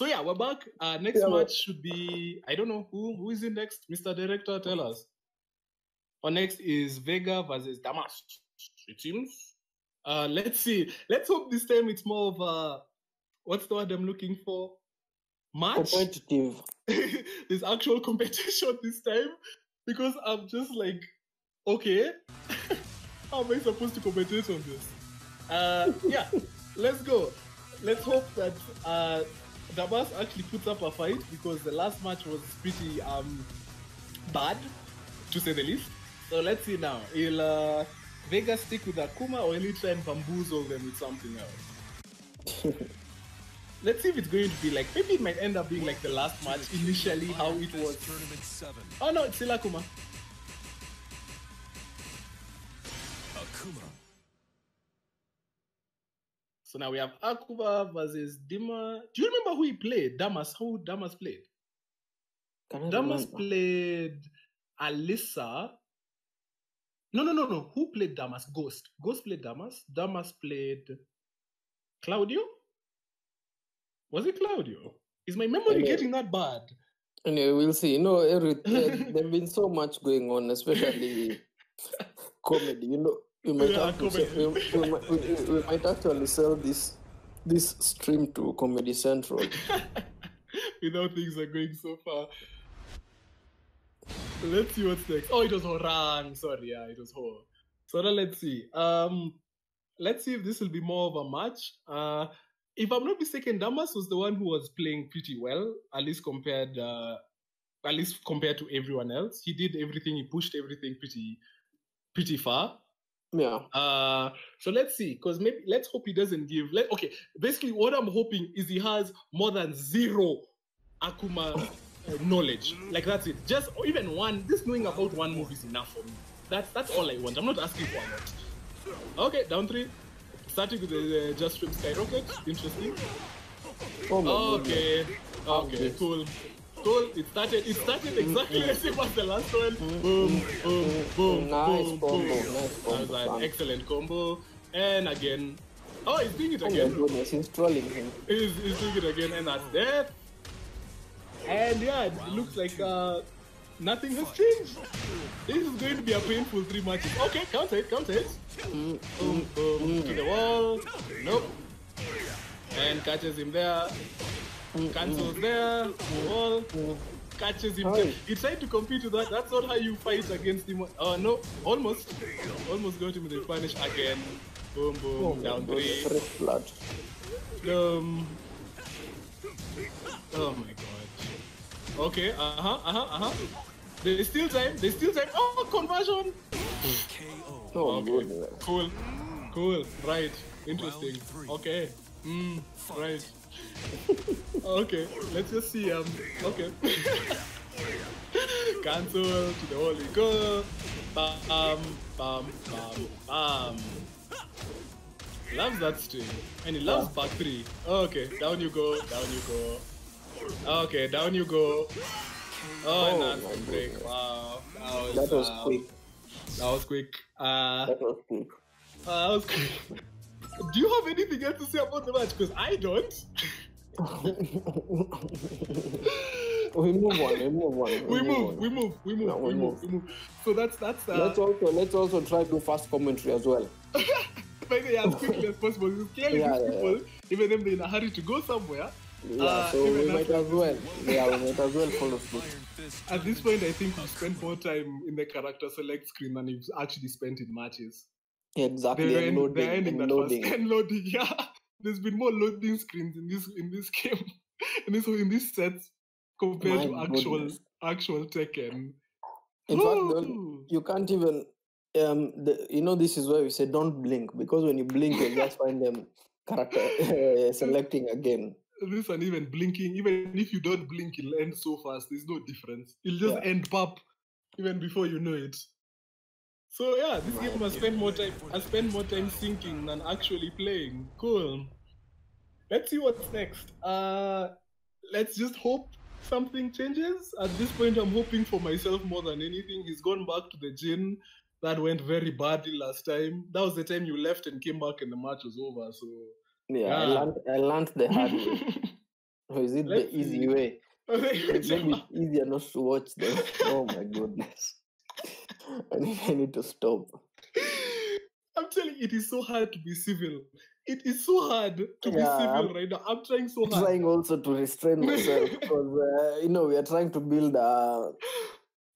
So yeah, we're back. Next match should be, I don't know, who is in next? Mr. Director, tell us. Our next is Vega versus Damas, it seems. Let's see. Let's hope this time it's more of a, what's the word I'm looking for? Match? Competitive. There's actual competition this time, because I'm just like, okay, how am I supposed to compete on this? Yeah, let's go. Let's hope that Damas actually puts up a fight, because the last match was pretty bad, to say the least. So let's see now. Will Vega stick with Akuma, or will he try and bamboozle them with something else? Let's see if it's going to be like, maybe it might end up being like the last match initially, how it was. Oh no, it's still Akuma. So now we have Akuma versus Dima. Do you remember who he played? Damas. Who Damas played? Damas played Alyssa. No. Who played Damas? Ghost. Ghost played Damas. Damas played Claudio? Was it Claudio? Is my memory getting that bad? Anyway, we'll see. There's been so much going on, especially comedy. We might actually sell this stream to Comedy Central. You know, things are going so far. Let's see what's next. Oh, it was Hwoarang. Sorry, yeah, it was Hwoarang. So now let's see. Let's see if this will be more of a match. If I'm not mistaken, Damas was the one who was playing pretty well, at least compared to everyone else. He did everything. He pushed everything pretty far. Yeah. So let's see, because let's hope he doesn't give. Okay. Basically, what I'm hoping is he has more than zero Akuma knowledge. Like, that's it. Just even one. Just knowing about one move is enough for me. That's all I want. I'm not asking for a lot. Okay, down three. Starting with the Just Stream Skyrocket. Interesting. Okay, cool. It started exactly the same as the last one. Boom, nice boom. Nice combo. That was an excellent combo. And again. Oh, he's doing it again. Oh my goodness, he's trolling him. He's doing it again, and that's death. And yeah, it looks like nothing has changed. This is going to be a painful three matches. Okay, count it. To the wall. Nope. And catches him there. Cancels there. The wall. Catches him there. He tried to compete with that. That's not how you fight against him. Oh, no. Almost. Almost got him with the punish again. Boom. Down three. Fresh blood. Oh my god. Okay. There's still time. Oh, conversion! Okay. Cool. Right. Interesting. Okay. Right. Okay. Let's just see. Okay. Cancel. To the holy go. Bam. Loves that string. And he loves back three. Okay. Down you go. Okay. Down you go. Oh, and break. Wow. That was quick. That was quick. Do you have anything else to say about the match? Because I don't. We move on. So that's. Let's also try to do fast commentary as well. By the way, as quickly as possible. Clearly, these people, even them, they're in a hurry to go somewhere. Yeah, so we might as well. Follow through. At this point, I think we spent more time in the character select screen than we've actually spent in matches. Exactly. And loading. Yeah, there's been more loading screens in this game, in this set, compared to actual Tekken. In fact, you can't even. This is why we say don't blink, because when you blink, you just find them character selecting again. This and even blinking, even if you don't blink, it'll end so fast. There's no difference. It'll just end pop, even before you know it. So yeah, this game has spent more time. I spend more time thinking than actually playing. Cool. Let's see what's next. Let's just hope something changes. At this point, I'm hoping for myself more than anything. He's gone back to the Jin that went very badly last time. That was the time you left and came back, and the match was over. So. Yeah, I learned the hard way. Or is it the easy way? Maybe it's easier not to watch them. Oh my goodness. I need to stop. I'm telling you, it is so hard to be civil. It is so hard to be civil right now. I'm trying so hard. I'm trying also to restrain myself because, you know, we are trying to build a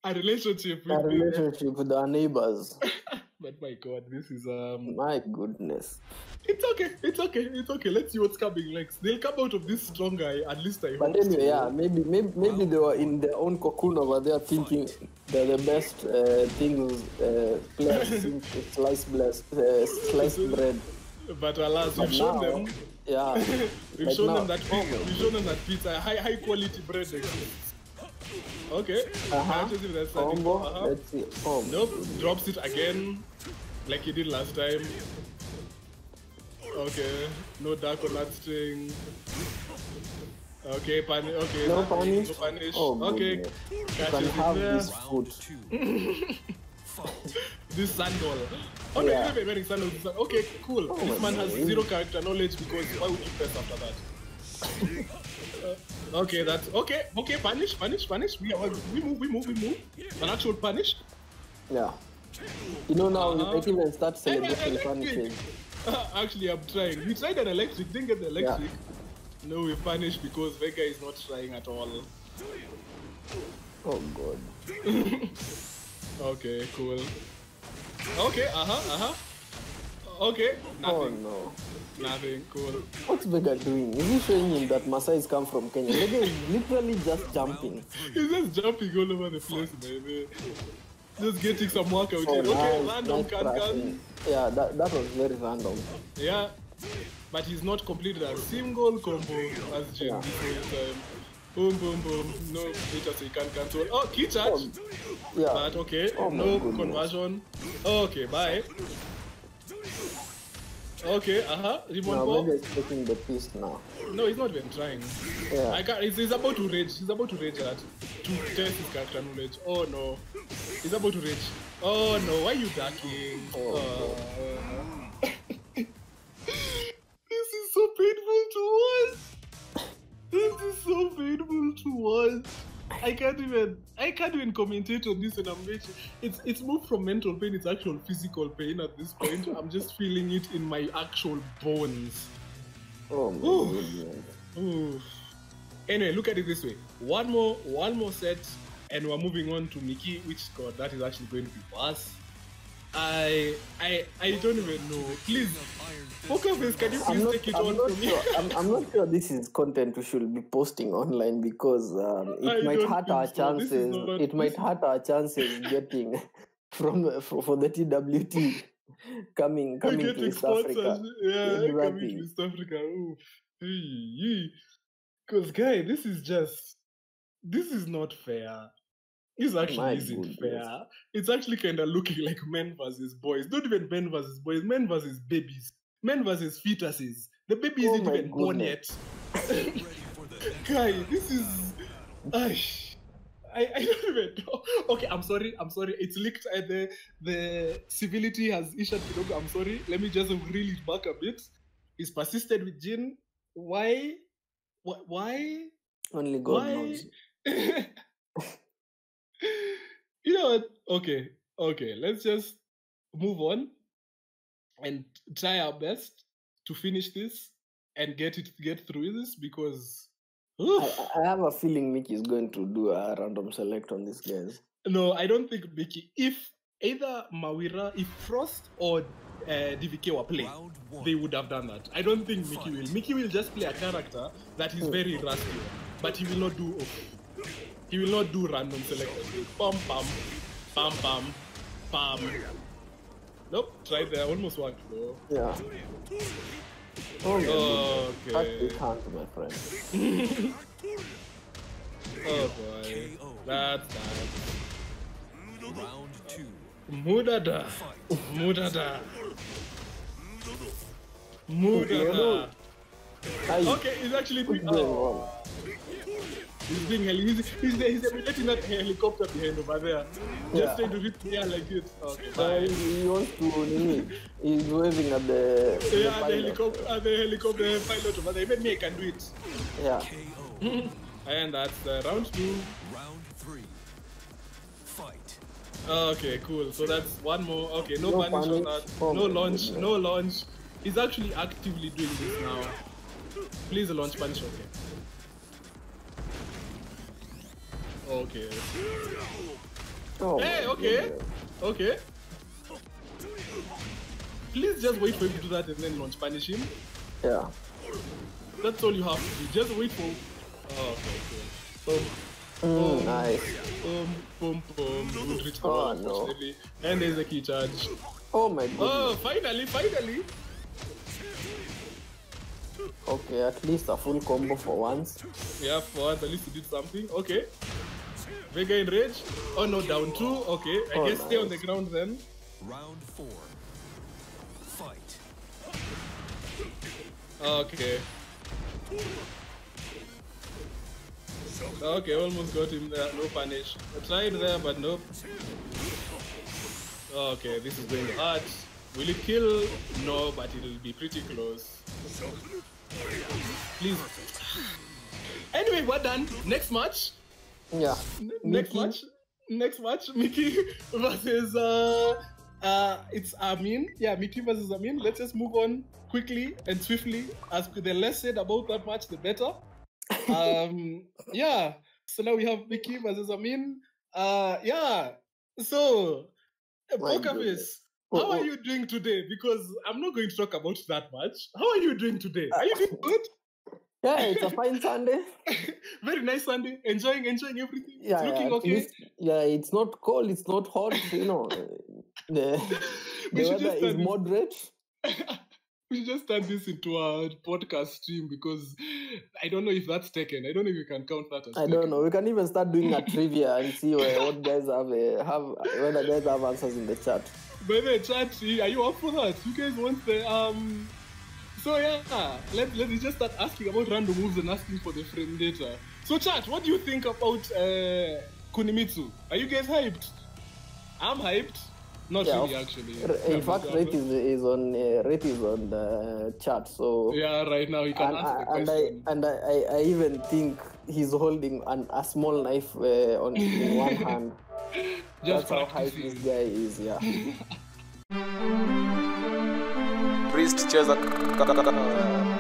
relationship with our neighbors. But my God, this is my goodness. It's okay. Let's see what's coming next. They'll come out of this stronger, at least I hope. But anyway, maybe they were in their own cocoon over there, thinking they're the best players in sliced bread. But alas, we've shown them. Yeah, we've shown them that pizza, high quality bread exists. Okay. Let's see. Nope. Drops it again, like he did last time. Okay. No dark or that string. Okay. Okay. No punish. No punish. Oh, okay. Catches it there. This sandal. Oh no! Yeah. He's wearing sandals. Okay. Cool. Oh, this man has zero character knowledge because why would you press after that? Okay, that's okay. Okay, punish. We move. An actual punish. Yeah. You know now I think we'll start celebrating punishing. Actually, I'm trying. We tried an electric, didn't get the electric. Yeah. No, we punish because Vega is not trying at all. Oh God. Okay, cool. Okay, Okay, nothing. Oh no. Nothing, cool. What's Vega doing? Is he showing him that Masai's come from Kenya? Vega is literally just jumping. He's just jumping all over the place, baby. Just getting some work out here. Okay, random can. Yeah, that was very random. Yeah, but he's not completed a single combo as Jin this whole time. Boom, boom, boom. No, so he can't cancel. Oh, key charge. Yeah. But okay, no conversion. Okay, bye. Okay, Reborn now, Ball. He's taking the piece now. No, he's not even trying. Yeah. I can't. He's about to rage. He's about to rage at to test his character knowledge. Oh no. He's about to rage. Oh no. Why are you ducking? Oh. This is so painful to watch. I can't even commentate on this, and I'm raging. It's moved from mental pain, it's actual physical pain at this point. I'm just feeling it in my actual bones. Oh my God. Anyway, look at it this way. One more set and we're moving on to Mickey, which God, that is actually going to be fast. I don't even know. Please, poker face, can you please take it on from me? I'm not sure this is content we should be posting online because it might hurt our chances. It might hurt our chances getting for the TWT coming to East Africa. Yeah, coming to East Africa. Because guy, this is not fair. This actually isn't fair. It's actually kind of looking like men versus boys. Not even men versus boys. Men versus babies. Men versus fetuses. The baby isn't even born yet. Guy, this is... I don't even know. Okay, I'm sorry. It's leaked. The civility has issued. I'm sorry. Let me just reel it back a bit. He's persisted with Jin. Why? Only God knows. You know what? Okay. Let's just move on and try our best to finish this and get through this because I have a feeling Mickey is going to do a random select on these guys. No, I don't think Mickey. If either Mawira, if Frost or DVK were playing, they would have done that. I don't think Mickey will. Mickey will just play a character that is very rusty, but he will not do. He will not do random selection. Pam, pam, pam, pam, pam. Nope, tried there. Almost worked, though. Yeah. Oh, okay. That you can't, my friend. Oh, boy. That's bad. Round 2. Mudada. Okay, he's actually quick. He's being he's letting that helicopter behind over there. Just trying to reach the air like this. Okay. He wants to he's waving at the helicopter pilot over there. Even me, I can do it. Yeah. And that's the round two. Round three. Fight. Okay, cool. So that's one more. Okay, no punish on that. No launch. No launch. He's actually actively doing this now. Please launch punish. Okay. Oh, hey, okay. Yeah. Okay. Please just wait for him to do that and then launch punish him. Yeah. That's all you have to do. Just wait for. Oh, okay, okay. Nice. Good return, unfortunately. No. And there's a key charge. Oh my god. Oh, finally, finally. Okay, at least a full combo for once. Yeah, for once, at least you did something. Okay. Vega in rage. Oh no, down two. Okay, I guess nice. Stay on the ground then. Round four. Fight. Okay. Okay, almost got him there. No punish. I tried there, but nope. Okay, this is going hard. Will it kill? No, but it'll be pretty close. Please. Anyway, we're done. Next match. Yeah. Next match. Mickey versus it's Amin. Yeah, Mickey versus Amin. Let's just move on quickly and swiftly. As the less said about that match, the better. Yeah. So now we have Mickey versus Amin. Yeah. So, Pokerface, how are you doing today? Because I'm not going to talk about that much. How are you doing today? Are you doing good? Yeah, it's a fine Sunday. Very nice Sunday. Enjoying everything. Yeah, it's looking okay. Least, yeah, it's not cold. It's not hot. You know, the weather is moderate. We just turn this into a podcast stream because I don't know if that's taken. I don't know if you can count that as taken. Don't know. We can even start doing a trivia and see what guys whether guys have answers in the chat. Baby, chat, are you up for that? You guys want the So yeah, let's just start asking about random moves and asking for the frame data. So chat, what do you think about Kunimitsu? Are you guys hyped? I'm hyped. Not really, actually. In fact, rate is on the chat. So yeah, right now you can answer the question. And I even think he's holding a small knife in one hand. Just that's how hyped this guy is. Yeah. Priest Chesa.